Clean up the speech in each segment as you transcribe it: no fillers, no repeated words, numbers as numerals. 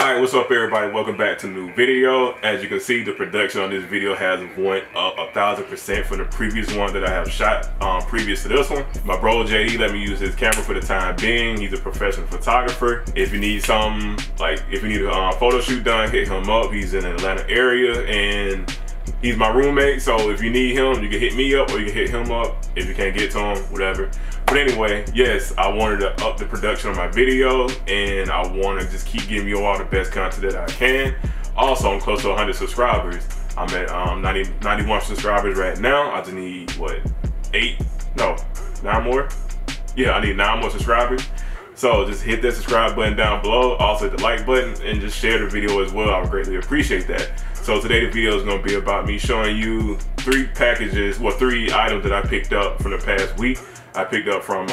Alright, what's up everybody? Welcome back to a new video. As you can see, the production on this video has went up 1,000% from the previous one that I have shot previous to this one. My bro JD let me use his camera for the time being. He's a professional photographer. If you need something, like if you need a photo shoot done, hit him up. He's in the Atlanta area and he's my roommate, so if you need him, you can hit me up or you can hit him up if you can't get to him, whatever. But anyway, yes, I wanted to up the production of my video and I want to just keep giving you all the best content that I can. Also, I'm close to 100 subscribers. I'm at 91 subscribers right now. I just need, what, 9 more? Yeah, I need 9 more subscribers. So just hit that subscribe button down below, also hit the like button, and just share the video as well. I would greatly appreciate that. So today the video is going to be about me showing you 3 items that I picked up from the past week. I picked up from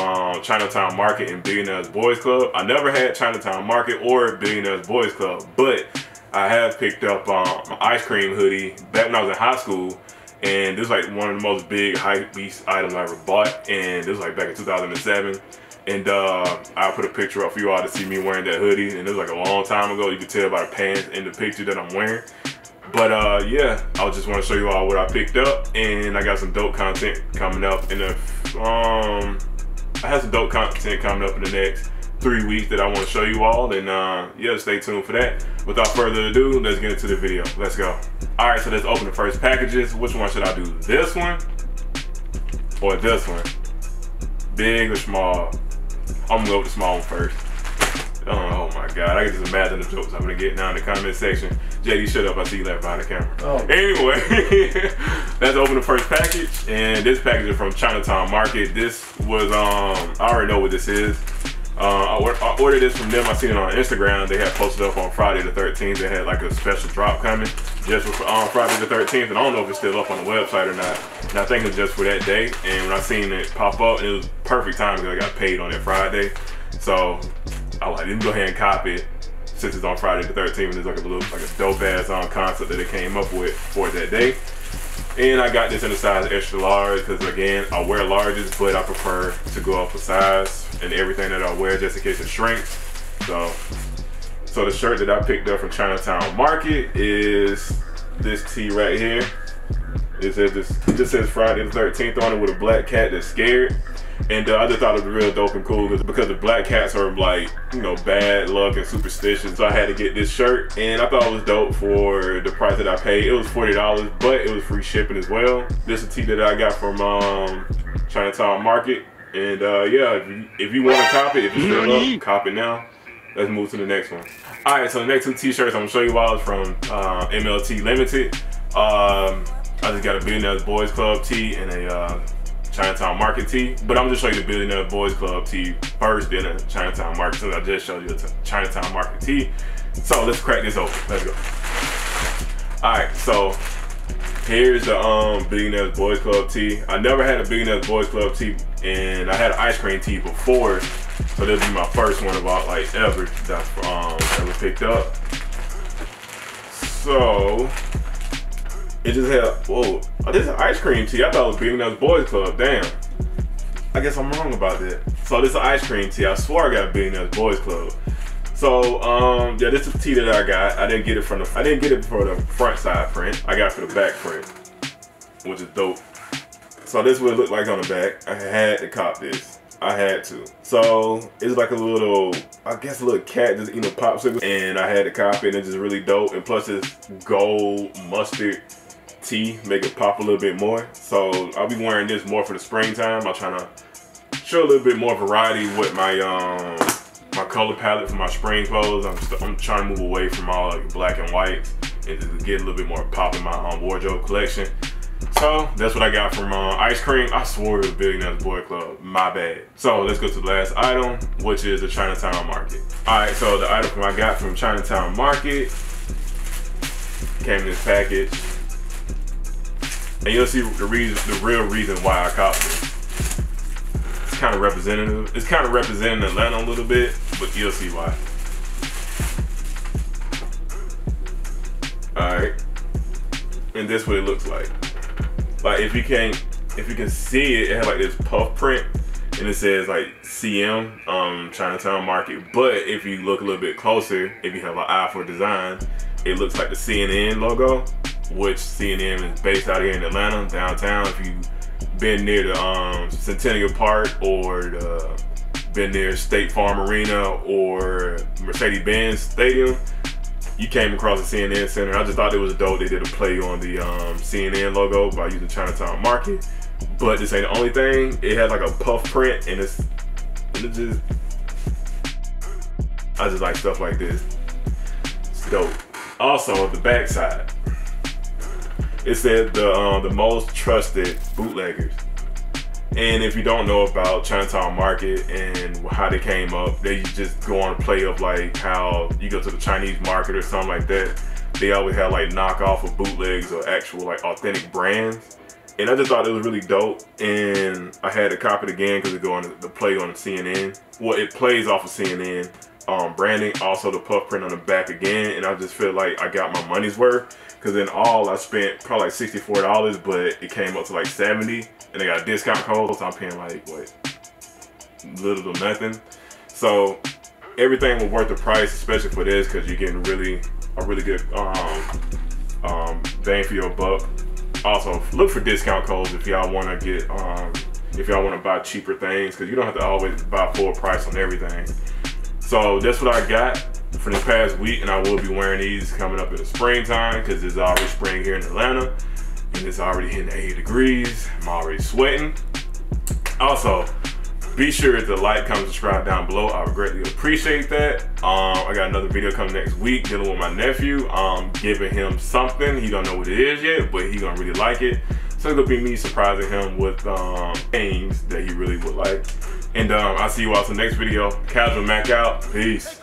Chinatown Market and Billionaire Boys Club. I never had Chinatown Market or Billionaire Boys Club, but I have picked up my ice cream hoodie back when I was in high school, and this was like one of the most big hypebeast items I ever bought, and this was like back in 2007. And I put a picture up for you all to see me wearing that hoodie, and it was like a long time ago. You can tell by the pants and the picture that I'm wearing. But yeah, I just want to show you all what I picked up, and I got some dope content coming up in the next 3 weeks that I want to show you all, and yeah, stay tuned for that. Without further ado, let's get into the video. Let's go. All right, so let's open the first packages. Which one should I do? This one or this one? Big or small? I'm gonna go with the small one first. Oh my God, I can just imagine the jokes I'm gonna get now in the comment section. JD, shut up, I see you laughing behind the camera. Oh. Anyway, let's open the first package. And this package is from Chinatown Market. This was, I already know what this is. I ordered this from them, I seen it on Instagram. They had posted up on Friday the 13th. They had like a special drop coming just for Friday the 13th. And I don't know if it's still up on the website or not. And I think it's just for that day. And when I seen it pop up, it was perfect time because I got paid on that Friday. So I was like, let me go ahead and copy it since it's on Friday the 13th and it's like a dope ass concept that they came up with for that day. And I got this in a size extra large because again, I wear larges, but I prefer to go up a size and everything that I wear just in case it shrinks. So the shirt that I picked up from Chinatown Market is this tee right here. It just says Friday the 13th on it with a black cat that's scared. And I just thought it was real dope and cool because the black cats are like, you know, bad luck and superstition. So I had to get this shirt and I thought it was dope for the price that I paid. It was $40, but it was free shipping as well. This is a tee that I got from Chinatown Market. And yeah, if you want to cop it, if you're still up, cop it now. Let's move to the next one. All right, so the next 2 t-shirts I'm gonna show you all is from MLT Limited. I just got a Billionaire Boys Club tee and a Chinatown Market tee, but I'm just showing you the Billionaire Boys Club tee first, then a Chinatown Market, since I just showed you the Chinatown Market tee. So let's crack this open, let's go. All right, so here's the Billionaire Boys Club tee. I never had a Billionaire Boys Club tee, and I had an ice cream tee before, so this will be my first one about like ever that I ever picked up. So it just had, whoa, oh, this is an ice cream tea. I thought it was Billionaire Boys Club, damn. I guess I'm wrong about that. So this is an ice cream tea. I swear I got Billionaire Boys Club. So yeah, this is the tea that I got. I didn't get it for the front side print. I got it for the back print, which is dope. So this is what it looked like on the back. I had to cop this. I had to. So it's like a little, I guess a little cat just eating a popsicle, and I had to cop it, and it's just really dope. And plus this gold mustard tea make it pop a little bit more. So I'll be wearing this more for the springtime. I'm trying to show a little bit more variety with my color palette for my spring clothes. I'm trying to move away from all like black and white and just get a little bit more pop in my wardrobe collection. So that's what I got from ice cream. I swore it was Billionaire Boys Club, my bad. So let's go to the last item, which is the Chinatown Market. All right, so the item I got from Chinatown Market came in this package. And you'll see the real reason why I copped it. It's kind of representative. It's kind of representing Atlanta a little bit, but you'll see why. All right, and this is what it looks like. Like if you can see it, it has like this puff print, and it says like CM, Chinatown Market. But if you look a little bit closer, if you have an eye for design, it looks like the CNN logo, which CNN is based out here in Atlanta, downtown. If you've been near the Centennial Park or the, been near State Farm Arena or Mercedes-Benz Stadium, you came across the CNN Center. I just thought it was dope. They did a play on the CNN logo by using Chinatown Market. But this ain't the only thing. It has like a puff print, and it's just, I just like stuff like this. It's dope. Also, the backside, it said the most trusted bootleggers. And if you don't know about Chinatown Market and how they came up, they just go on a play of like how you go to the Chinese market or something like that. They always have like knockoff or bootlegs or actual like authentic brands. And I just thought it was really dope. And I had to copy it again because it go on the play on CNN. Well, it plays off of CNN branding. Also the puff print on the back again. And I just feel like I got my money's worth. Because in all, I spent probably like $64, but it came up to like $70. And they got a discount code, so I'm paying like, what, little to nothing. So everything was worth the price, especially for this, because you're getting really a really good bang for your buck. Also, look for discount codes if y'all want to get, if y'all want to buy cheaper things, because you don't have to always buy full price on everything. So that's what I got for this past week, and I will be wearing these coming up in the springtime, because it's already spring here in Atlanta. And it's already hitting 80 degrees. I'm already sweating. Also, be sure to like, comment, subscribe down below. I would greatly appreciate that. I got another video coming next week dealing with my nephew. Giving him something. He don't know what it is yet, but he gonna really like it. So it's gonna be me surprising him with things that he really would like. And I'll see you all in the next video. Casual Mac out. Peace.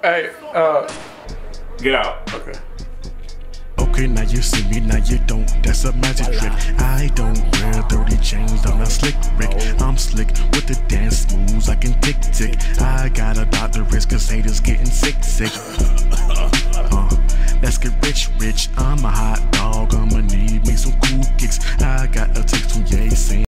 Hey, get out. Okay. Okay, now you see me, now you don't. That's a magic trick. I don't wear 30 chains, I'm a slick Rick. I'm slick with the dance moves, I can tick-tick. I got a doctorate, cause haters getting sick-sick. Let's get rich, I'm a hot dog, I'ma need me some cool kicks.